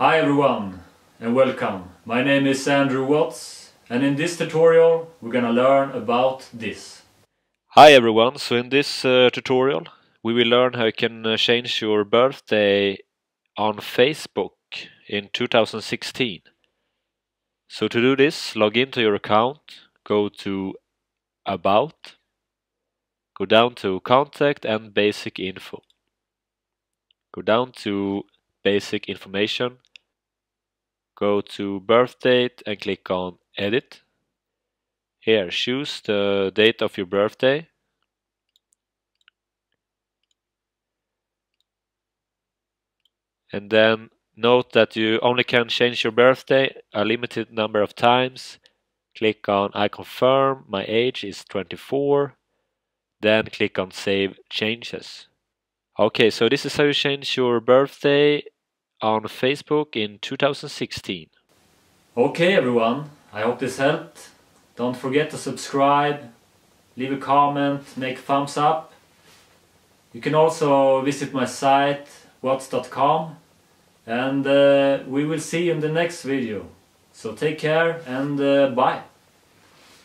Hi everyone and welcome. My name is Andrew Watts, and in this tutorial we're gonna learn about this. Hi everyone, so in this tutorial we will learn how you can change your birthday on Facebook in 2016. So to do this, log into your account, go to About, go down to Contact and Basic Info. Go down to Basic Information. Go to birth date and click on edit. Here, choose the date of your birthday. And then note that you only can change your birthday a limited number of times. Click on I confirm, my age is 24. Then click on save changes. Okay, so this is how you change your birthday on Facebook in 2016. Okay everyone, I hope this helped. Don't forget to subscribe, leave a comment, make a thumbs up. You can also visit my site waatz.com, and we will see you in the next video. So take care and bye!